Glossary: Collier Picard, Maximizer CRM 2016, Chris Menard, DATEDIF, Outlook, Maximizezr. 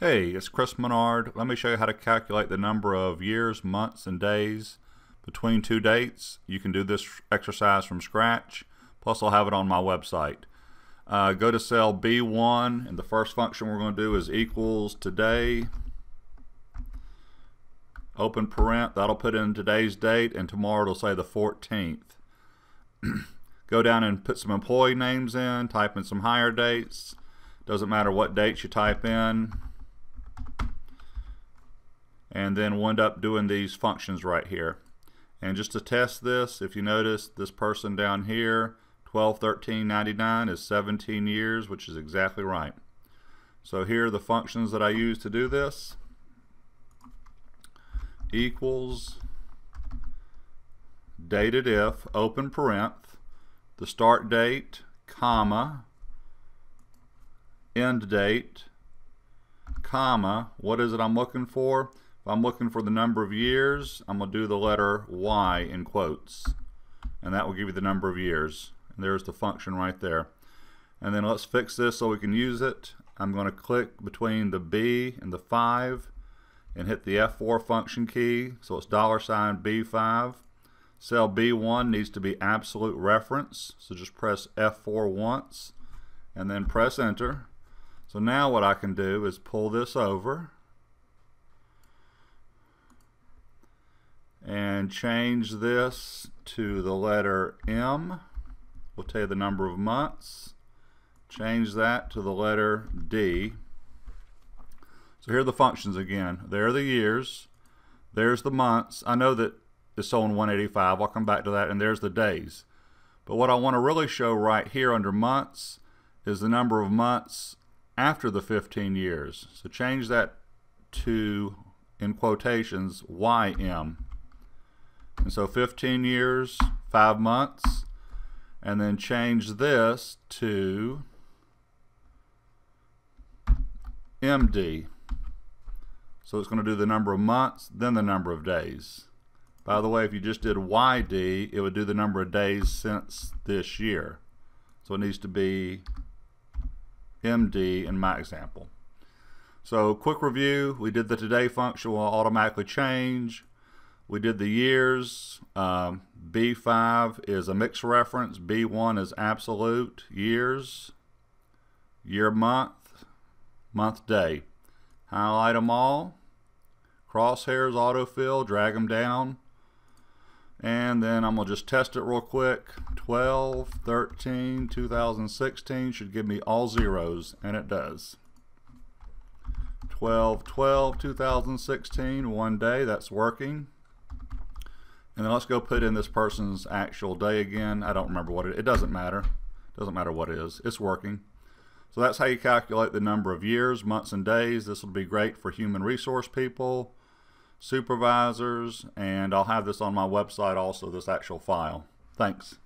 Hey, it's Chris Menard. Let me show you how to calculate the number of years, months, and days between two dates. You can do this exercise from scratch, plus I'll have it on my website. Go to cell B1, and the first function we're going to do is equals today, open parent, that'll put in today's date, and tomorrow it'll say the 14th. Go down and put some employee names in, type in some hire dates, doesn't matter what dates you type in. And then we'll end up doing these functions right here. And just to test this, if you notice this person down here, 12/13/99 is 17 years, which is exactly right. So here are the functions that I use to do this. Equals DATEDIF, open parenth, the start date, comma, end date, comma, what is it I'm looking for? If I'm looking for the number of years, I'm going to do the letter Y in quotes, and that will give you the number of years. And there's the function right there. And then let's fix this so we can use it. I'm going to click between the B and the 5 and hit the F4 function key, so it's $B5. Cell B1 needs to be absolute reference, so just press F4 once and then press enter. So now what I can do is pull this over and change this to the letter M. We'll tell you the number of months. Change that to the letter D. So here are the functions again. There are the years. There's the months. I know that it's on 185. I'll come back to that. And there's the days. But what I want to really show right here under months is the number of months after the 15 years. So change that to, in quotations, YM. And so 15 years, 5 months, and then change this to MD. So it's going to do the number of months, then the number of days. By the way, if you just did YD, it would do the number of days since this year. So it needs to be MD in my example. So quick review, we did the today function will automatically change. We did the years, B5 is a mixed reference, B1 is absolute, years, year month, month day. Highlight them all, crosshairs autofill, drag them down, and then I'm going to just test it real quick. 12/13/2016 should give me all zeros, and it does. 12/12/2016, one day, that's working. And then let's go put in this person's actual day again. I don't remember what it doesn't matter. Doesn't matter what it is. It's working. So that's how you calculate the number of years, months, and days. This will be great for human resource people, supervisors, and I'll have this on my website also, this actual file. Thanks.